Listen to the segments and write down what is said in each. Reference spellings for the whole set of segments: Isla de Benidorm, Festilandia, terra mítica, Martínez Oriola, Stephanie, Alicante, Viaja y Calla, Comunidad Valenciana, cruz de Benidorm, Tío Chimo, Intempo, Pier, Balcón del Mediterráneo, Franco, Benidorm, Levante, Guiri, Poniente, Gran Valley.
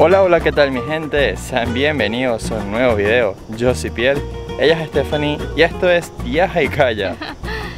Hola, hola, ¿qué tal mi gente? Sean bienvenidos a un nuevo video. Yo soy Pier, ella es Stephanie y esto es Viaja y Calla.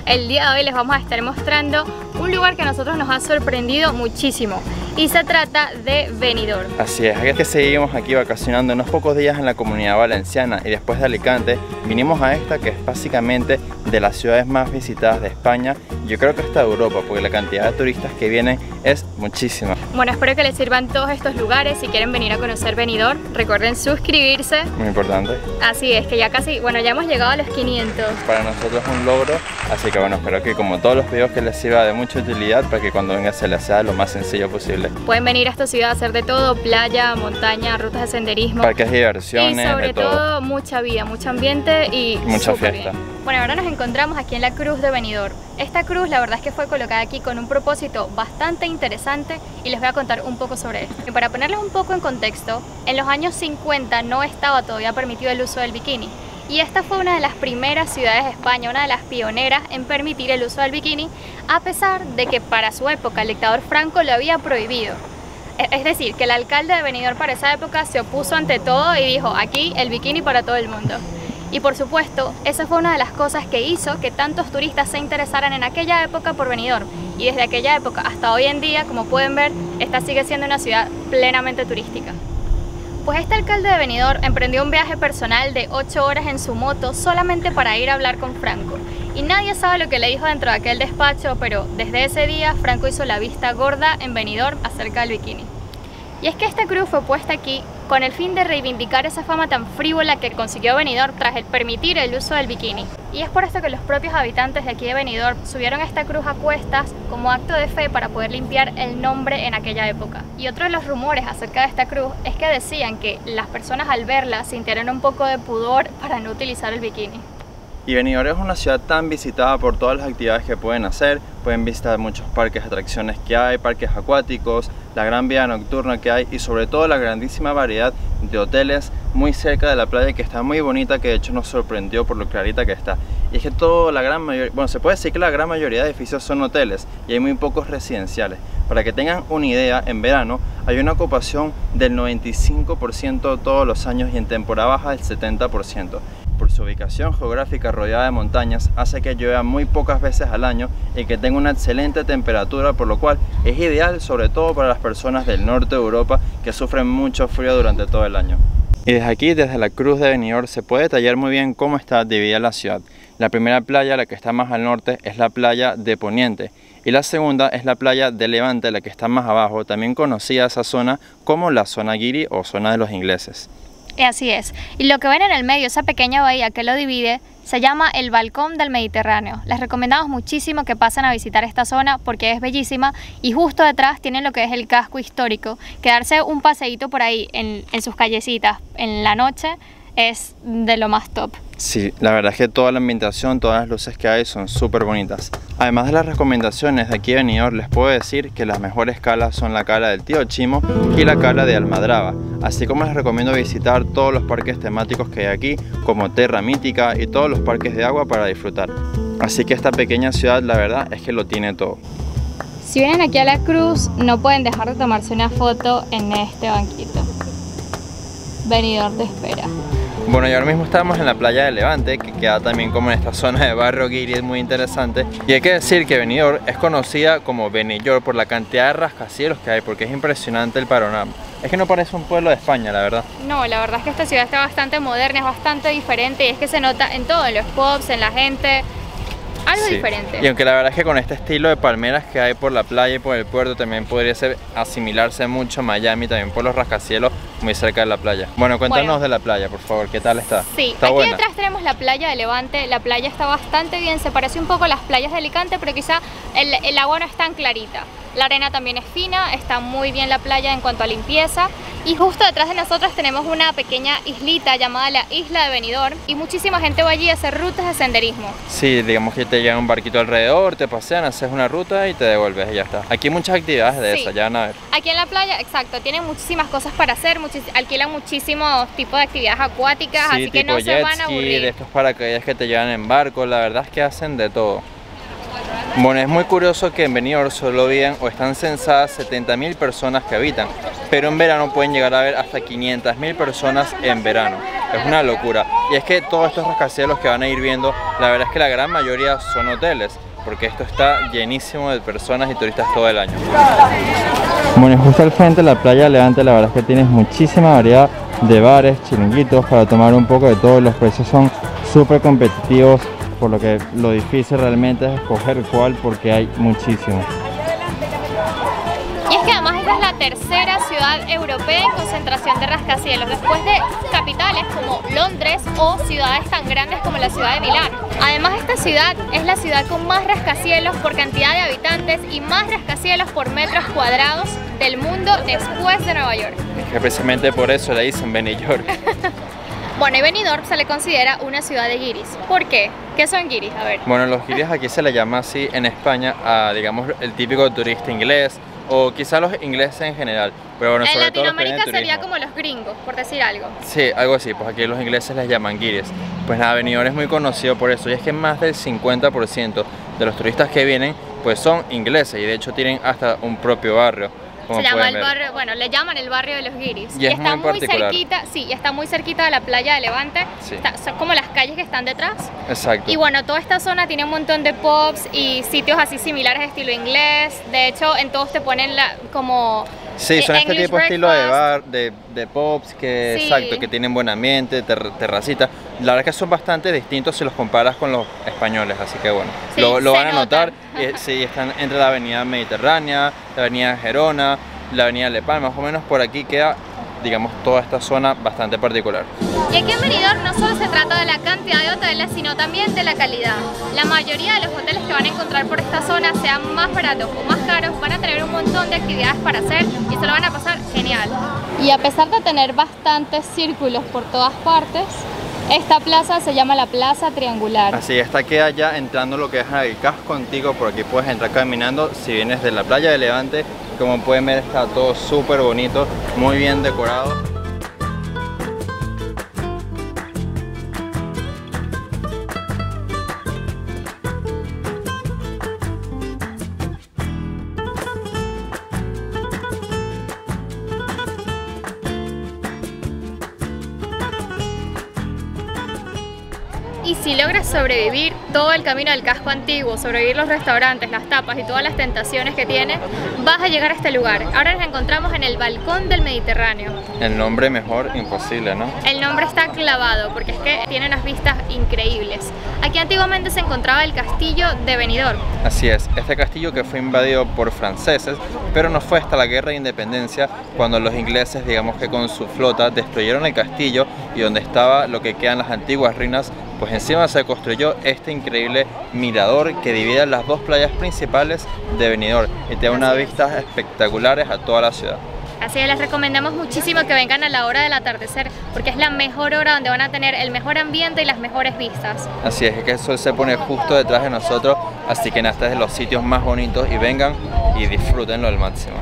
El día de hoy les vamos a estar mostrando un lugar que a nosotros nos ha sorprendido muchísimo y se trata de Benidorm. Así es, ya que seguimos aquí vacacionando unos pocos días en la Comunidad Valenciana y después de Alicante vinimos a esta que es básicamente de las ciudades más visitadas de España, yo creo que hasta Europa, porque la cantidad de turistas que vienen es muchísima. Bueno, espero que les sirvan todos estos lugares. Si quieren venir a conocer Benidorm, recuerden suscribirse. Muy importante. Así es, que ya casi, bueno, ya hemos llegado a los 500. Para nosotros es un logro, así que bueno, espero que como todos los videos que les sirva de mucha utilidad para que cuando vengan se les sea lo más sencillo posible. Pueden venir a esta ciudad a hacer de todo, playa, montaña, rutas de senderismo, parques de diversiones, y sobre de todo mucha vida, mucho ambiente y mucha fiesta. Bien. Bueno, ahora nos encontramos aquí en la Cruz de Benidorm. Esta cruz la verdad es que fue colocada aquí con un propósito bastante interesante y les voy a contar un poco sobre esto. Y para ponerles un poco en contexto, en los años 50 no estaba todavía permitido el uso del bikini. Y esta fue una de las primeras ciudades de España, una de las pioneras en permitir el uso del bikini, a pesar de que para su época el dictador Franco lo había prohibido. Es decir, que el alcalde de Benidorm para esa época se opuso ante todo y dijo, aquí el bikini para todo el mundo. Y por supuesto, esa fue una de las cosas que hizo que tantos turistas se interesaran en aquella época por Benidorm. Y desde aquella época hasta hoy en día, como pueden ver, esta sigue siendo una ciudad plenamente turística. Pues este alcalde de Benidorm emprendió un viaje personal de 8 horas en su moto solamente para ir a hablar con Franco. Y nadie sabe lo que le dijo dentro de aquel despacho, pero desde ese día Franco hizo la vista gorda en Benidorm acerca del bikini. Y es que esta cruz fue puesta aquí con el fin de reivindicar esa fama tan frívola que consiguió Benidorm tras el permitir el uso del bikini. Y es por esto que los propios habitantes de aquí de Benidorm subieron esta cruz a cuestas como acto de fe para poder limpiar el nombre en aquella época. Y otro de los rumores acerca de esta cruz es que decían que las personas al verla sintieron un poco de pudor para no utilizar el bikini. Y Benidorm es una ciudad tan visitada por todas las actividades que pueden hacer. Pueden visitar muchos parques, atracciones que hay, parques acuáticos, la gran vida nocturna que hay y sobre todo la grandísima variedad de hoteles muy cerca de la playa, que está muy bonita, que de hecho nos sorprendió por lo clarita que está. Y es que toda la gran mayoría, bueno, se puede decir que la gran mayoría de edificios son hoteles y hay muy pocos residenciales. Para que tengan una idea, en verano hay una ocupación del 95% todos los años y en temporada baja del 70%. Por su ubicación geográfica rodeada de montañas hace que llueva muy pocas veces al año y que tenga una excelente temperatura, por lo cual es ideal sobre todo para las personas del norte de Europa que sufren mucho frío durante todo el año. Y desde aquí, desde la Cruz de Benidorm, se puede detallar muy bien cómo está dividida la ciudad. La primera playa, la que está más al norte, es la playa de Poniente. Y la segunda es la playa de Levante, la que está más abajo, también conocida esa zona como la zona Guiri o zona de los ingleses. Así es, y lo que ven en el medio, esa pequeña bahía que lo divide, se llama el Balcón del Mediterráneo. Les recomendamos muchísimo que pasen a visitar esta zona porque es bellísima y justo detrás tienen lo que es el casco histórico. Quedarse un paseíto por ahí en sus callecitas en la noche es de lo más top. Sí, la verdad es que toda la ambientación, todas las luces que hay son súper bonitas. Además de las recomendaciones de aquí de Benidorm, les puedo decir que las mejores calas son la cala del Tío Chimo y la cala de Almadraba. Así como les recomiendo visitar todos los parques temáticos que hay aquí, como Terra Mítica y todos los parques de agua para disfrutar. Así que esta pequeña ciudad la verdad es que lo tiene todo. Si vienen aquí a la Cruz, no pueden dejar de tomarse una foto en este banquito. Benidorm te espera. Bueno, y ahora mismo estamos en la playa de Levante, que queda también como en esta zona de barro guiri, es muy interesante. Y hay que decir que Benidorm es conocida como Benidorm por la cantidad de rascacielos que hay, porque es impresionante el panorama. Es que no parece un pueblo de España, la verdad. No, la verdad es que esta ciudad está bastante moderna, es bastante diferente y es que se nota en todos los pubs, en la gente. Algo sí, diferente. Y aunque la verdad es que con este estilo de palmeras que hay por la playa y por el puerto también podría asimilarse mucho a Miami, también por los rascacielos muy cerca de la playa. Bueno, cuéntanos de la playa, por favor, ¿qué tal está? Sí, ¿está aquí buena? Detrás tenemos la playa de Levante, la playa está bastante bien, se parece un poco a las playas de Alicante, pero quizá el agua no es tan clarita. La arena también es fina, está muy bien la playa en cuanto a limpieza. Y justo detrás de nosotros tenemos una pequeña islita llamada la Isla de Benidorm y muchísima gente va allí a hacer rutas de senderismo. Sí, digamos que te llevan un barquito alrededor, te pasean, haces una ruta y te devuelves y ya está. Aquí hay muchas actividades de esas, ya van a ver. Aquí en la playa, exacto, tienen muchísimas cosas para hacer, alquilan muchísimos tipos de actividades acuáticas, sí, así que no se van a aburrir. De estos paracaídas que te llevan en barco, la verdad es que hacen de todo. Bueno, es muy curioso que en Benidorm solo viven o están censadas 70.000 personas que habitan. pero en verano pueden llegar a ver hasta 500.000 personas en verano. Es una locura. Y es que todos estos rascacielos que van a ir viendo, la verdad es que la gran mayoría son hoteles, porque esto está llenísimo de personas y turistas todo el año. Bueno, y justo al frente de la playa de Levante, la verdad es que tienes muchísima variedad de bares, chiringuitos, para tomar un poco de todo. Los precios son súper competitivos, por lo que lo difícil realmente es escoger cuál, porque hay muchísimos. Y es que además esta es la tercera ciudad europea en concentración de rascacielos, después de capitales como Londres o ciudades tan grandes como la ciudad de Milán. Además, esta ciudad es la ciudad con más rascacielos por cantidad de habitantes y más rascacielos por metros cuadrados del mundo, después de Nueva York. Es que precisamente por eso le dicen Benidorm. Bueno, y Benidorm se le considera una ciudad de guiris. ¿Por qué? ¿Qué son guiris? A ver. Bueno, los guiris aquí se le llama así en España a, digamos, el típico turista inglés, o quizá los ingleses en general. Pero bueno, en sobre Latinoamérica todo sería como los gringos, por decir algo. Sí, algo así, pues aquí los ingleses les llaman guiris. Pues nada, Benidorm es muy conocido por eso, y es que más del 50% de los turistas que vienen pues son ingleses, y de hecho tienen hasta un propio barrio. Se llama el barrio, bueno, le llaman el barrio de los guiris. Y está muy cerquita, sí, y está muy cerquita de la playa de Levante. Sí. Son como las calles que están detrás. Exacto. Y bueno, toda esta zona tiene un montón de pubs y sitios así similares de estilo inglés. De hecho, en todos te ponen como... Sí, son este tipo de estilo de bar, de pubs, que sí. Exacto, que tienen buen ambiente, terracita. La verdad es que son bastante distintos si los comparas con los españoles, así que bueno, sí, lo van a notar. Sí, están entre la avenida Mediterránea, la avenida Gerona, la avenida Le Palma, más o menos por aquí queda, digamos, toda esta zona bastante particular. Y aquí en Benidorm no solo se trata de la cantidad de hoteles, sino también de la calidad. La mayoría de los hoteles que van a encontrar por esta zona, sean más baratos o más caros, van a tener un montón de actividades para hacer y se lo van a pasar genial. Y a pesar de tener bastantes círculos por todas partes, esta plaza se llama la Plaza Triangular. Así, esta queda ya entrando lo que es el casco antiguo. Por aquí puedes entrar caminando si vienes de la playa de Levante. Como pueden ver, está todo súper bonito, muy bien decorado. Y si logras sobrevivir todo el camino del casco antiguo, sobrevivir los restaurantes, las tapas y todas las tentaciones que tiene, vas a llegar a este lugar. Ahora nos encontramos en el Balcón del Mediterráneo. El nombre mejor imposible, ¿no? El nombre está clavado porque es que tiene unas vistas increíbles. Aquí antiguamente se encontraba el castillo de Benidorm. Así es, este castillo que fue invadido por franceses, pero no fue hasta la Guerra de Independencia cuando los ingleses, digamos que con su flota, destruyeron el castillo, y donde estaba lo que quedan las antiguas ruinas, pues encima se construyó este increíble mirador que divide las dos playas principales de Benidorm y te da unas vistas espectaculares a toda la ciudad. Así que les recomendamos muchísimo que vengan a la hora del atardecer, porque es la mejor hora donde van a tener el mejor ambiente y las mejores vistas. Así es, que el sol se pone justo detrás de nosotros, así que este es de los sitios más bonitos, y vengan y disfrútenlo al máximo.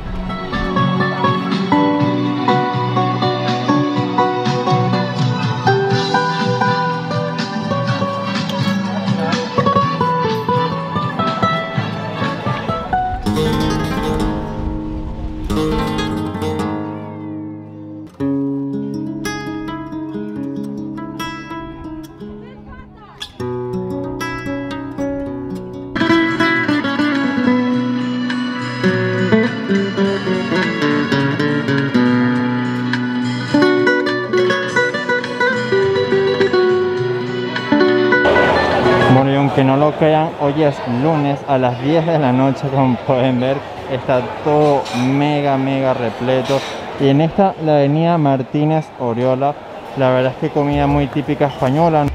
Que no lo crean, hoy es lunes a las 10 de la noche, como pueden ver, está todo mega repleto. Y en esta, la avenida Martínez Oriola, la verdad es que comida muy típica española.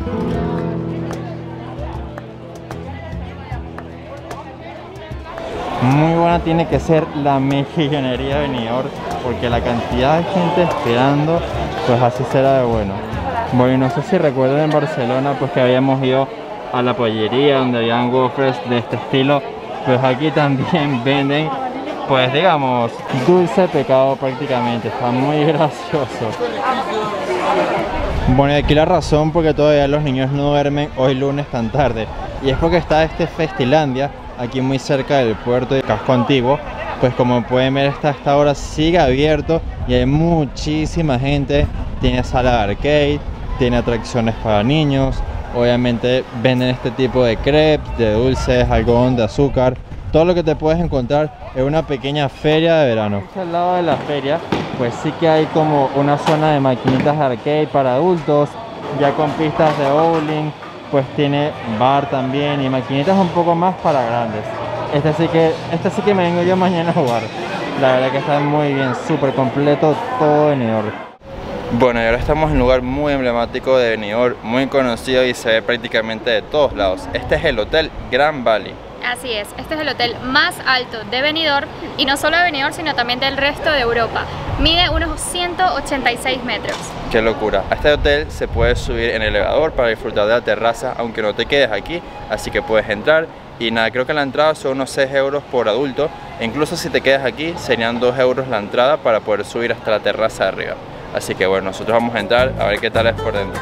Muy buena tiene que ser la mejillonería de Benidorm, porque la cantidad de gente esperando, pues así será de bueno. Bueno, no sé si recuerdan en Barcelona, pues que habíamos ido a la pollería donde habían gofres de este estilo, pues aquí también venden, pues digamos, dulce pecado prácticamente. Está muy gracioso. Bueno, y aquí la razón porque todavía los niños no duermen hoy lunes tan tarde, y es porque está este Festilandia aquí muy cerca del puerto de casco antiguo, pues como pueden ver hasta ahora sigue abierto y hay muchísima gente. Tiene sala de arcade, tiene atracciones para niños, obviamente venden este tipo de crepes, de dulces, algodón de azúcar, todo lo que te puedes encontrar en una pequeña feria de verano. Al lado de la feria pues sí que hay como una zona de maquinitas de arcade para adultos, ya con pistas de bowling, pues tiene bar también y maquinitas un poco más para grandes. Este sí que me vengo yo mañana a jugar. La verdad que está muy bien, súper completo todo Benidorm. Bueno, y ahora estamos en un lugar muy emblemático de Benidorm, muy conocido y se ve prácticamente de todos lados. Este es el Hotel Gran Valley. Así es, este es el hotel más alto de Benidorm y no solo de Benidorm sino también del resto de Europa. Mide unos 186 metros. ¡Qué locura! A este hotel se puede subir en el elevador para disfrutar de la terraza aunque no te quedes aquí, así que puedes entrar y nada, creo que la entrada son unos 6 euros por adulto e incluso si te quedas aquí serían 2 euros la entrada para poder subir hasta la terraza de arriba. Así que bueno, nosotros vamos a entrar a ver qué tal es por dentro.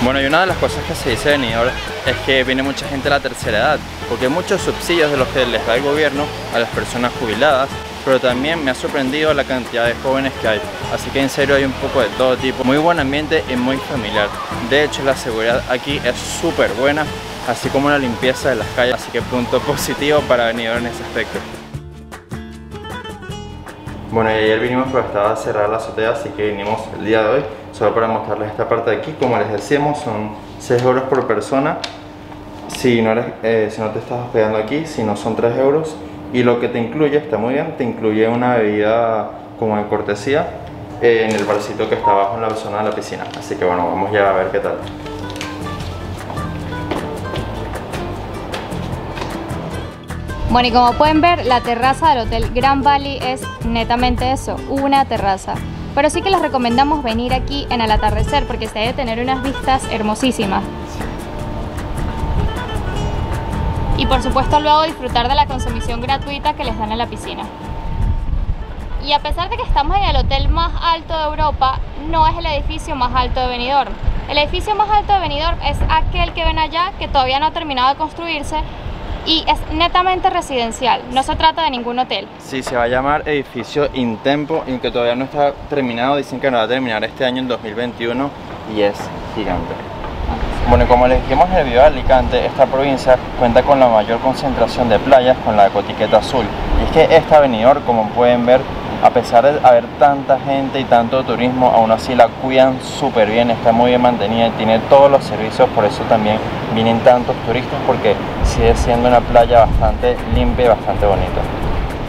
Bueno, y una de las cosas que se dice de Benidorm es que viene mucha gente a la tercera edad, porque hay muchos subsidios de los que les da el gobierno a las personas jubiladas, pero también me ha sorprendido la cantidad de jóvenes que hay, así que en serio hay un poco de todo tipo, muy buen ambiente y muy familiar. De hecho, la seguridad aquí es súper buena, así como la limpieza de las calles, así que punto positivo para Benidorm en ese aspecto. Bueno, y ayer vinimos pero estaba cerrada la azotea, así que vinimos el día de hoy solo para mostrarles esta parte de aquí. Como les decíamos, son 6 euros por persona si no te estás hospedando aquí, si no son 3 euros. Y lo que te incluye, está muy bien, te incluye una bebida como de cortesía en el barcito que está abajo en la zona de la piscina. Así que bueno, vamos ya a ver qué tal. Bueno, y como pueden ver, la terraza del Hotel Gran Valley es netamente eso, una terraza. Pero sí que les recomendamos venir aquí en el atardecer porque se debe tener unas vistas hermosísimas. Y por supuesto luego disfrutar de la consumición gratuita que les dan en la piscina. Y a pesar de que estamos en el hotel más alto de Europa, no es el edificio más alto de Benidorm. El edificio más alto de Benidorm es aquel que ven allá, que todavía no ha terminado de construirse, y es netamente residencial, no se trata de ningún hotel. Sí, se va a llamar edificio Intempo, y que todavía no está terminado, dicen que no va a terminar este año, en 2021, y es gigante. Bueno, como les dijimos en el video de Alicante, esta provincia cuenta con la mayor concentración de playas, con la etiqueta azul. Y es que esta Benidorm, como pueden ver, a pesar de haber tanta gente y tanto turismo, aún así la cuidan súper bien, está muy bien mantenida y tiene todos los servicios, por eso también vienen tantos turistas, porque sigue siendo una playa bastante limpia y bastante bonita.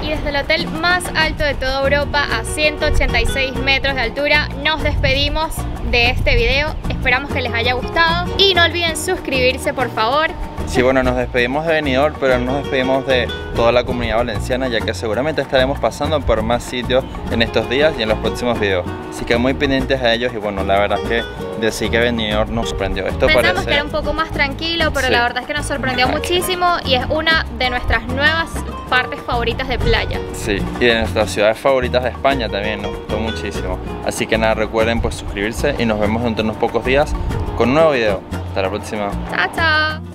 Y desde el hotel más alto de toda Europa, a 186 metros de altura, nos despedimos de este video. Esperamos que les haya gustado y no olviden suscribirse, por favor. Sí, bueno, nos despedimos de Benidorm, pero no nos despedimos de toda la Comunidad Valenciana, ya que seguramente estaremos pasando por más sitios en estos días y en los próximos videos. Así que muy pendientes a ellos y bueno, la verdad es que decir que Benidorm nos sorprendió. Pensamos que era un poco más tranquilo, pero sí, la verdad es que nos sorprendió muchísimo y es una de nuestras nuevas partes favoritas de playa. Sí, y de nuestras ciudades favoritas de España también nos gustó muchísimo. Así que nada, recuerden pues suscribirse y nos vemos dentro de unos pocos días con un nuevo video. Hasta la próxima. Chao, chao.